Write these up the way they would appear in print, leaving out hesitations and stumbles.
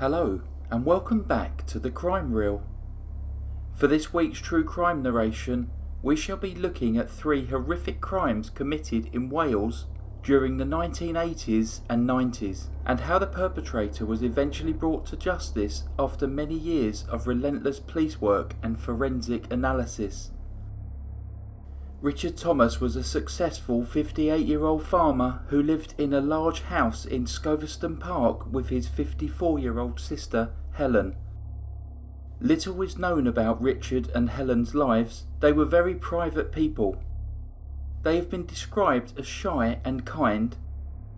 Hello, and welcome back to The Crime Reel. For this week's true crime narration, we shall be looking at three horrific crimes committed in Wales during the 1980s and 90s, and how the perpetrator was eventually brought to justice after many years of relentless police work and forensic analysis. Richard Thomas was a successful 58-year-old farmer who lived in a large house in Scoveston Park with his 54-year-old sister, Helen. Little is known about Richard and Helen's lives. They were very private people. They have been described as shy and kind.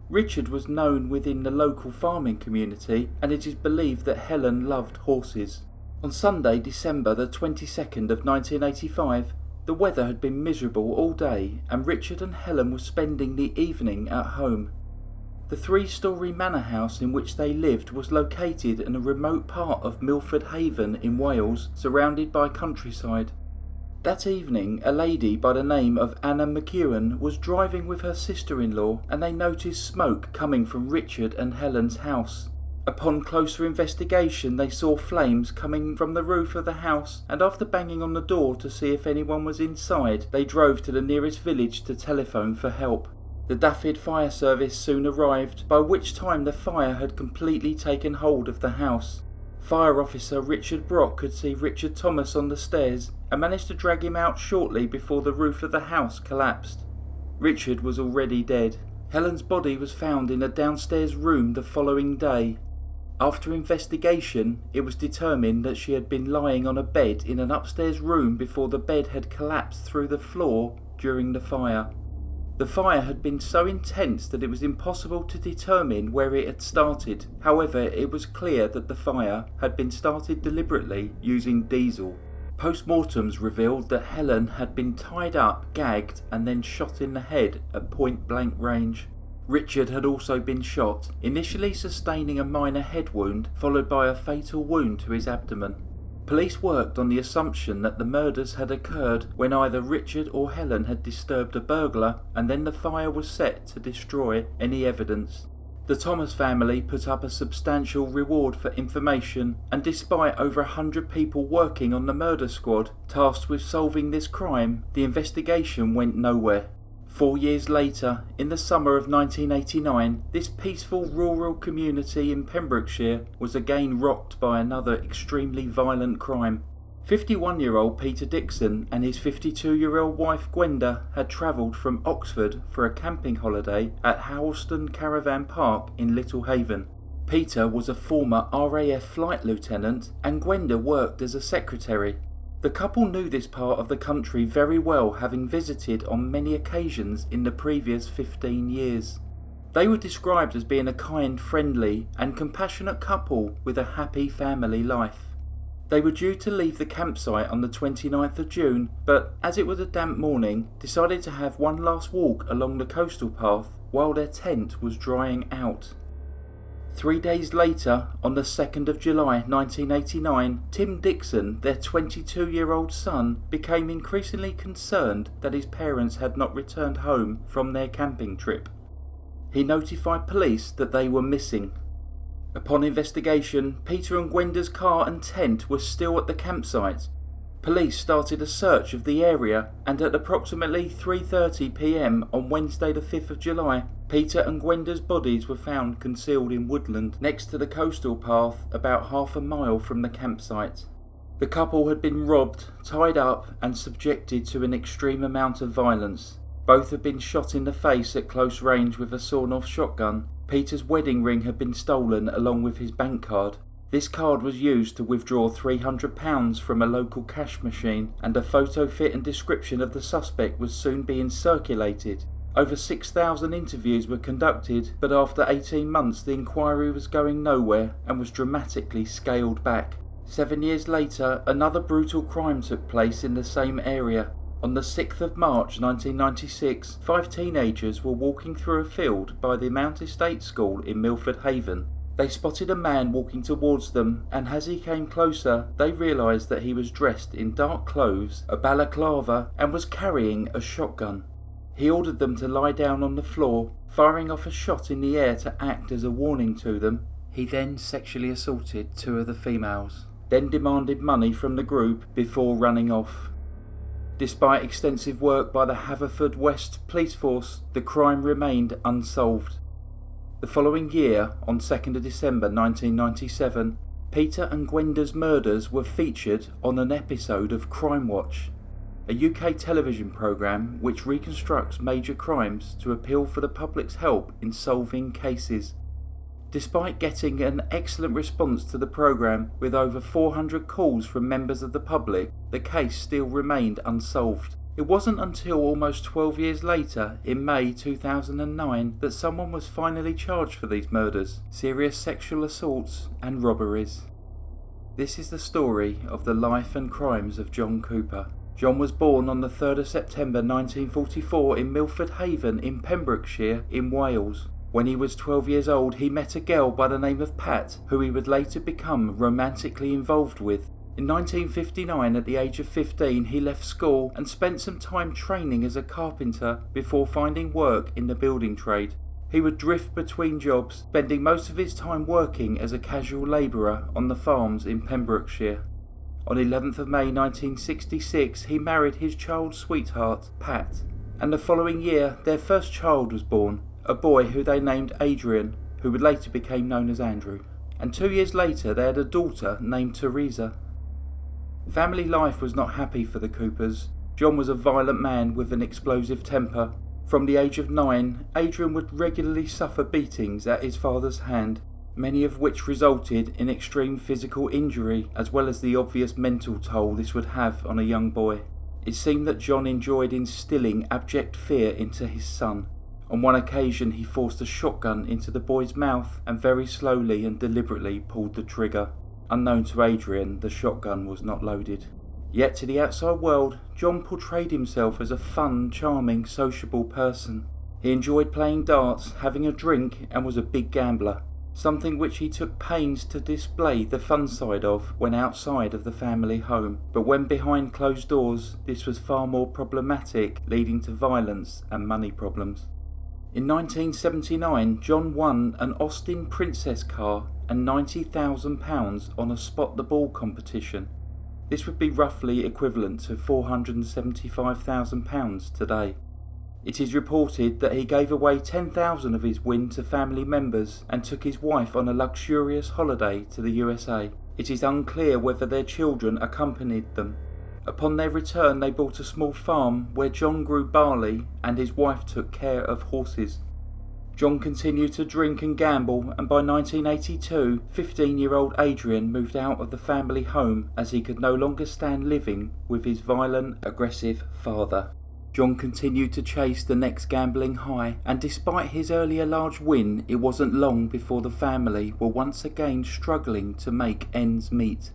Richard was known within the local farming community, and it is believed that Helen loved horses. On Sunday, December the 22nd of 1985, the weather had been miserable all day, and Richard and Helen were spending the evening at home. The three-storey manor house in which they lived was located in a remote part of Milford Haven in Wales, surrounded by countryside. That evening, a lady by the name of Anna McEwen was driving with her sister-in-law, and they noticed smoke coming from Richard and Helen's house. Upon closer investigation, they saw flames coming from the roof of the house, and after banging on the door to see if anyone was inside, they drove to the nearest village to telephone for help. The Dyfed Fire Service soon arrived, by which time the fire had completely taken hold of the house. Fire officer Richard Brock could see Richard Thomas on the stairs and managed to drag him out shortly before the roof of the house collapsed. Richard was already dead. Helen's body was found in a downstairs room the following day. After investigation, it was determined that she had been lying on a bed in an upstairs room before the bed had collapsed through the floor during the fire. The fire had been so intense that it was impossible to determine where it had started. However, it was clear that the fire had been started deliberately using diesel. Post-mortems revealed that Helen had been tied up, gagged, and then shot in the head at point-blank range. Richard had also been shot, initially sustaining a minor head wound, followed by a fatal wound to his abdomen. Police worked on the assumption that the murders had occurred when either Richard or Helen had disturbed a burglar, and then the fire was set to destroy any evidence. The Thomas family put up a substantial reward for information, and despite over 100 people working on the murder squad tasked with solving this crime, the investigation went nowhere. 4 years later, in the summer of 1989, this peaceful rural community in Pembrokeshire was again rocked by another extremely violent crime. 51-year-old Peter Dixon and his 52-year-old wife Gwenda had travelled from Oxford for a camping holiday at Howlston Caravan Park in Little Haven. Peter was a former RAF flight lieutenant, and Gwenda worked as a secretary. The couple knew this part of the country very well, having visited on many occasions in the previous 15 years. They were described as being a kind, friendly and compassionate couple with a happy family life. They were due to leave the campsite on the 29th of June, but as it was a damp morning, decided to have one last walk along the coastal path while their tent was drying out. 3 days later, on the 2nd of July 1989, Tim Dixon, their 22-year-old son, became increasingly concerned that his parents had not returned home from their camping trip. He notified police that they were missing. Upon investigation, Peter and Gwenda's car and tent were still at the campsite. Police started a search of the area, and at approximately 3:30 p.m. on Wednesday the 5th of July, Peter and Gwenda's bodies were found concealed in woodland next to the coastal path about half a mile from the campsite. The couple had been robbed, tied up and subjected to an extreme amount of violence. Both had been shot in the face at close range with a sawn-off shotgun. Peter's wedding ring had been stolen along with his bank card. This card was used to withdraw £300 from a local cash machine, and a photo fit and description of the suspect was soon being circulated. Over 6,000 interviews were conducted, but after 18 months the inquiry was going nowhere and was dramatically scaled back. 7 years later, another brutal crime took place in the same area. On the 6th of March 1996, 5 teenagers were walking through a field by the Mount Estate School in Milford Haven. They spotted a man walking towards them, and as he came closer, they realised that he was dressed in dark clothes, a balaclava, and was carrying a shotgun. He ordered them to lie down on the floor, firing off a shot in the air to act as a warning to them. He then sexually assaulted two of the females, then demanded money from the group before running off. Despite extensive work by the Haverfordwest Police Force, the crime remained unsolved. The following year, on 2nd December 1997, Peter and Gwenda's murders were featured on an episode of Crime Watch, a UK television programme which reconstructs major crimes to appeal for the public's help in solving cases. Despite getting an excellent response to the programme with over 400 calls from members of the public, the case still remained unsolved. It wasn't until almost 12 years later, in May 2009, that someone was finally charged for these murders, serious sexual assaults and robberies. This is the story of the life and crimes of John Cooper. John was born on the 3rd of September 1944 in Milford Haven in Pembrokeshire in Wales. When he was 12 years old, he met a girl by the name of Pat, who he would later become romantically involved with. In 1959, at the age of 15, he left school and spent some time training as a carpenter before finding work in the building trade. He would drift between jobs, spending most of his time working as a casual labourer on the farms in Pembrokeshire. On 11th of May 1966, he married his child's sweetheart, Pat, and the following year, their first child was born, a boy who they named Adrian, who would later become known as Andrew, and 2 years later they had a daughter named Teresa. Family life was not happy for the Coopers. John was a violent man with an explosive temper. From the age of 9, Adrian would regularly suffer beatings at his father's hand, many of which resulted in extreme physical injury as well as the obvious mental toll this would have on a young boy. It seemed that John enjoyed instilling abject fear into his son. On one occasion, he forced a shotgun into the boy's mouth and very slowly and deliberately pulled the trigger. Unknown to Adrian, the shotgun was not loaded. Yet to the outside world, John portrayed himself as a fun, charming, sociable person. He enjoyed playing darts, having a drink, and was a big gambler, something which he took pains to display the fun side of when outside of the family home. But when behind closed doors, this was far more problematic, leading to violence and money problems. In 1979, John won an Austin Princess car and £90,000 on a spot the ball competition. This would be roughly equivalent to £475,000 today. It is reported that he gave away £10,000 of his win to family members and took his wife on a luxurious holiday to the USA. It is unclear whether their children accompanied them. Upon their return, they bought a small farm where John grew barley and his wife took care of horses. John continued to drink and gamble, and by 1982, 15-year-old Adrian moved out of the family home as he could no longer stand living with his violent, aggressive father. John continued to chase the next gambling high, and despite his earlier large win, it wasn't long before the family were once again struggling to make ends meet.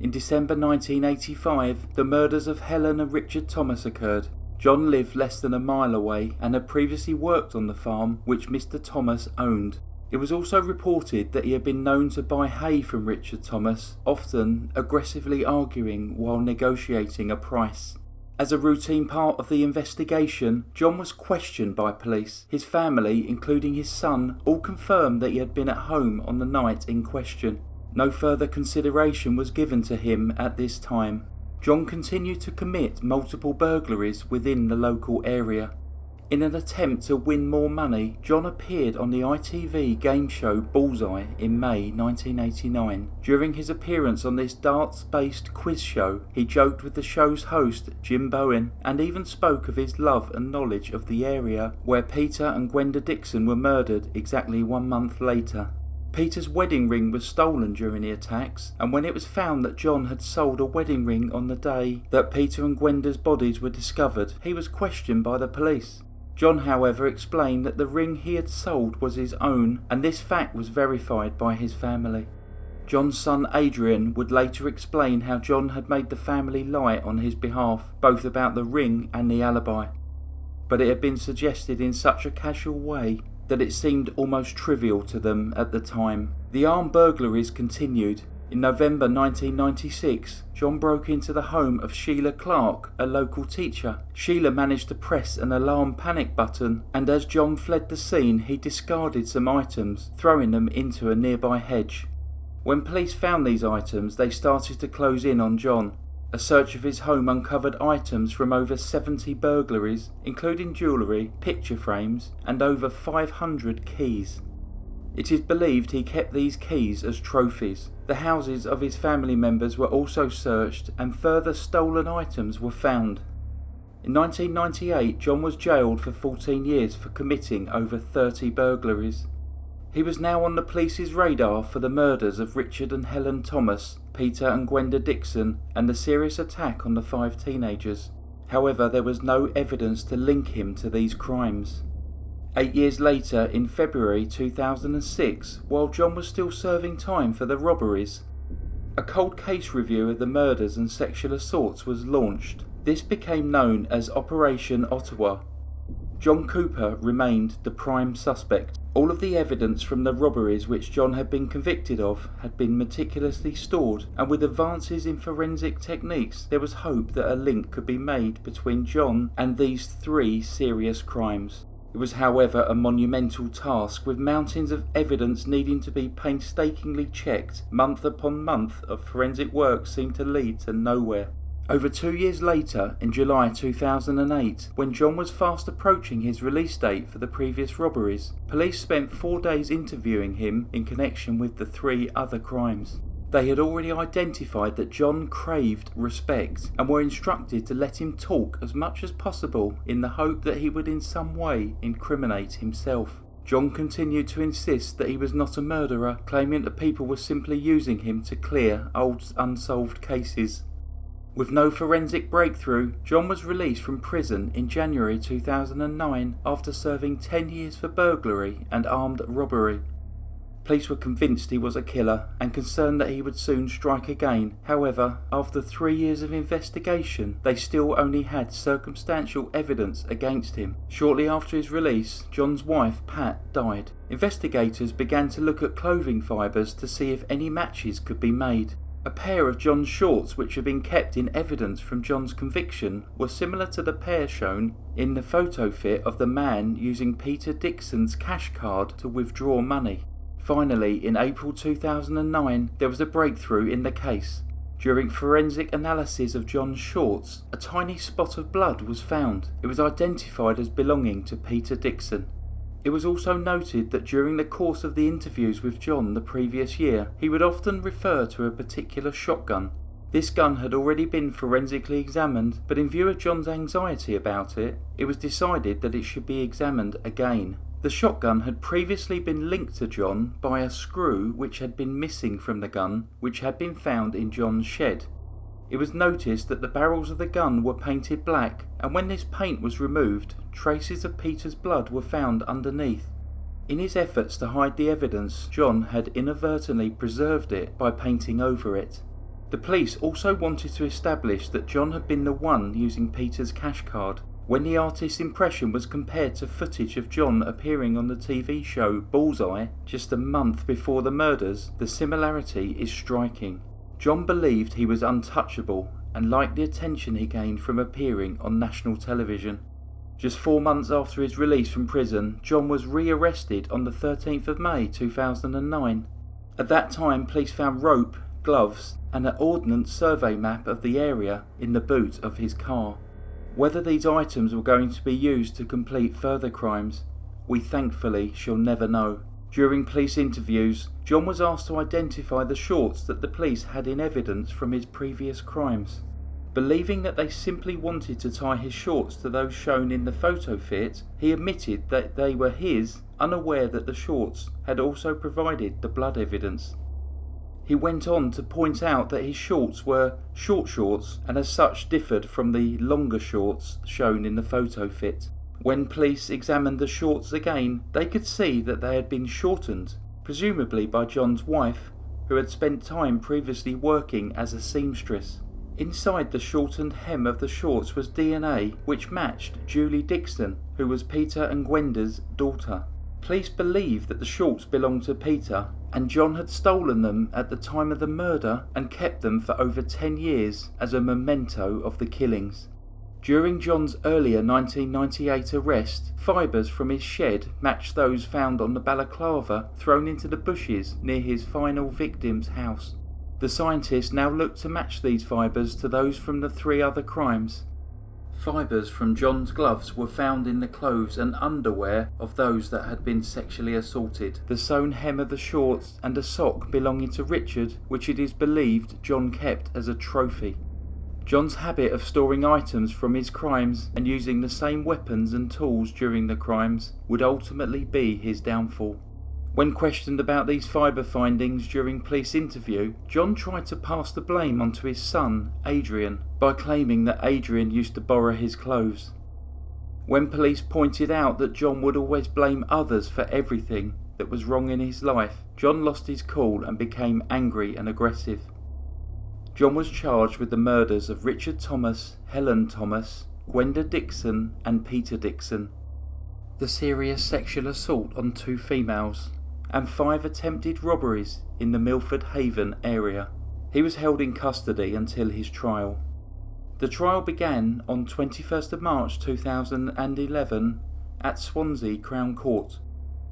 In December 1985, the murders of Helen and Richard Thomas occurred. John lived less than a mile away and had previously worked on the farm which Mr. Thomas owned. It was also reported that he had been known to buy hay from Richard Thomas, often aggressively arguing while negotiating a price. As a routine part of the investigation, John was questioned by police. His family, including his son, all confirmed that he had been at home on the night in question. No further consideration was given to him at this time. John continued to commit multiple burglaries within the local area. In an attempt to win more money, John appeared on the ITV game show Bullseye in May 1989. During his appearance on this darts-based quiz show, he joked with the show's host, Jim Bowen, and even spoke of his love and knowledge of the area where Peter and Gwenda Dixon were murdered exactly 1 month later. Peter's wedding ring was stolen during the attacks, and when it was found that John had sold a wedding ring on the day that Peter and Gwenda's bodies were discovered, he was questioned by the police. John, however, explained that the ring he had sold was his own, and this fact was verified by his family. John's son Adrian would later explain how John had made the family lie on his behalf, both about the ring and the alibi. But it had been suggested in such a casual way that it seemed almost trivial to them at the time. The armed burglaries continued. In November 1996, John broke into the home of Sheila Clark, a local teacher. Sheila managed to press an alarm panic button, and as John fled the scene, he discarded some items, throwing them into a nearby hedge. When police found these items, they started to close in on John. A search of his home uncovered items from over 70 burglaries, including jewellery, picture frames, and over 500 keys. It is believed he kept these keys as trophies. The houses of his family members were also searched, and further stolen items were found. In 1998, John was jailed for 14 years for committing over 30 burglaries. He was now on the police's radar for the murders of Richard and Helen Thomas, Peter and Gwenda Dixon, and the serious attack on the 5 teenagers. However, there was no evidence to link him to these crimes. 8 years later, in February 2006, while John was still serving time for the robberies, a cold case review of the murders and sexual assaults was launched. This became known as Operation Ottawa. John Cooper remained the prime suspect. All of the evidence from the robberies which John had been convicted of had been meticulously stored, and with advances in forensic techniques, there was hope that a link could be made between John and these 3 serious crimes. It was, however, a monumental task, with mountains of evidence needing to be painstakingly checked. Month upon month of forensic work seemed to lead to nowhere. Over 2 years later, in July 2008, when John was fast approaching his release date for the previous robberies, police spent 4 days interviewing him in connection with the 3 other crimes. They had already identified that John craved respect and were instructed to let him talk as much as possible in the hope that he would in some way incriminate himself. John continued to insist that he was not a murderer, claiming that people were simply using him to clear old unsolved cases. With no forensic breakthrough, John was released from prison in January 2009 after serving 10 years for burglary and armed robbery. Police were convinced he was a killer and concerned that he would soon strike again. However, after 3 years of investigation, they still only had circumstantial evidence against him. Shortly after his release, John's wife, Pat, died. Investigators began to look at clothing fibres to see if any matches could be made. A pair of John's shorts, which had been kept in evidence from John's conviction, were similar to the pair shown in the photo fit of the man using Peter Dixon's cash card to withdraw money. Finally, in April 2009, there was a breakthrough in the case. During forensic analysis of John's shorts, a tiny spot of blood was found. It was identified as belonging to Peter Dixon. It was also noted that during the course of the interviews with John the previous year, he would often refer to a particular shotgun. This gun had already been forensically examined, but in view of John's anxiety about it, it was decided that it should be examined again. The shotgun had previously been linked to John by a screw which had been missing from the gun, which had been found in John's shed. It was noticed that the barrels of the gun were painted black, and when this paint was removed, traces of Peter's blood were found underneath. In his efforts to hide the evidence, John had inadvertently preserved it by painting over it. The police also wanted to establish that John had been the one using Peter's cash card. When the artist's impression was compared to footage of John appearing on the TV show Bullseye just a month before the murders, the similarity is striking. John believed he was untouchable and liked the attention he gained from appearing on national television. Just 4 months after his release from prison, John was rearrested on the 13th of May 2009. At that time, police found rope, gloves, and an ordnance survey map of the area in the boot of his car. Whether these items were going to be used to complete further crimes, we thankfully shall never know. During police interviews, John was asked to identify the shorts that the police had in evidence from his previous crimes. Believing that they simply wanted to tie his shorts to those shown in the photo fit, he admitted that they were his, unaware that the shorts had also provided the blood evidence. He went on to point out that his shorts were short shorts and as such differed from the longer shorts shown in the photo fit. When police examined the shorts again, they could see that they had been shortened, presumably by John's wife, who had spent time previously working as a seamstress. Inside the shortened hem of the shorts was DNA which matched Julie Dixon, who was Peter and Gwenda's daughter. Police believe that the shorts belonged to Peter and John had stolen them at the time of the murder and kept them for over 10 years as a memento of the killings. During John's earlier 1998 arrest, fibres from his shed matched those found on the balaclava thrown into the bushes near his final victim's house. The scientists now looked to match these fibres to those from the 3 other crimes. Fibres from John's gloves were found in the clothes and underwear of those that had been sexually assaulted, the sewn hem of the shorts and a sock belonging to Richard, which it is believed John kept as a trophy. John's habit of storing items from his crimes and using the same weapons and tools during the crimes would ultimately be his downfall. When questioned about these fibre findings during police interview, John tried to pass the blame onto his son, Adrian, by claiming that Adrian used to borrow his clothes. When police pointed out that John would always blame others for everything that was wrong in his life, John lost his cool and became angry and aggressive. John was charged with the murders of Richard Thomas, Helen Thomas, Gwenda Dixon and Peter Dixon, the serious sexual assault on 2 females, and 5 attempted robberies in the Milford Haven area. He was held in custody until his trial. The trial began on 21st of March 2011 at Swansea Crown Court.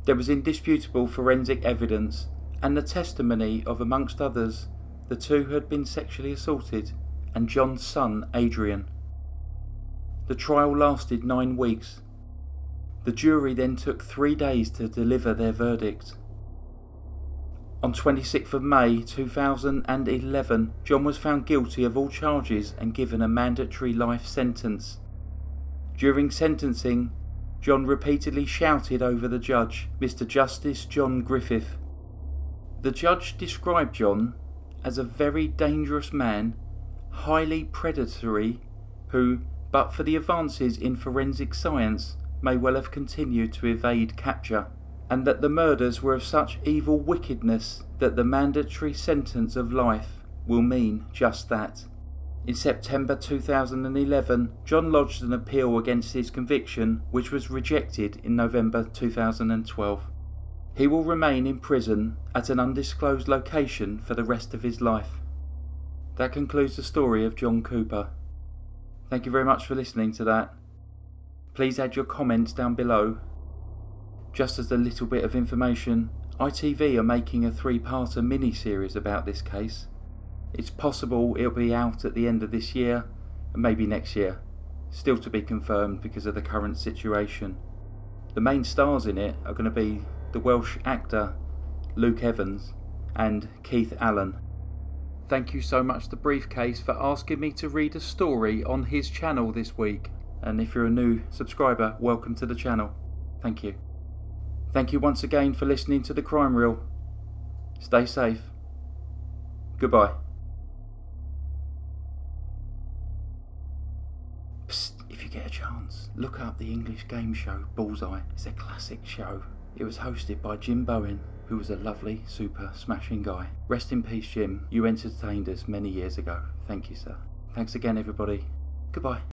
There was indisputable forensic evidence and the testimony of, amongst others, the 2 who had been sexually assaulted and John's son Adrian. The trial lasted 9 weeks. The jury then took 3 days to deliver their verdict. On 26th of May 2011, John was found guilty of all charges and given a mandatory life sentence. During sentencing, John repeatedly shouted over the judge, Mr. Justice John Griffith. The judge described John as a very dangerous man, highly predatory, who, but for the advances in forensic science, may well have continued to evade capture, and that the murders were of such evil wickedness that the mandatory sentence of life will mean just that. In September 2011, John lodged an appeal against his conviction, which was rejected in November 2012. He will remain in prison at an undisclosed location for the rest of his life. That concludes the story of John Cooper. Thank you very much for listening to that. Please add your comments down below. Just as a little bit of information, ITV are making a 3-parter mini-series about this case. It's possible it'll be out at the end of this year and maybe next year. Still to be confirmed because of the current situation. The main stars in it are going to be the Welsh actor Luke Evans and Keith Allen. Thank you so much to Briefcase for asking me to read a story on his channel this week, and if you're a new subscriber, welcome to the channel. Thank you. Thank you once again for listening to The Crime Reel. Stay safe. Goodbye. Psst, if you get a chance, look up the English game show Bullseye. It's a classic show. It was hosted by Jim Bowen, who was a lovely, super, smashing guy. Rest in peace, Jim. You entertained us many years ago. Thank you, sir. Thanks again, everybody. Goodbye.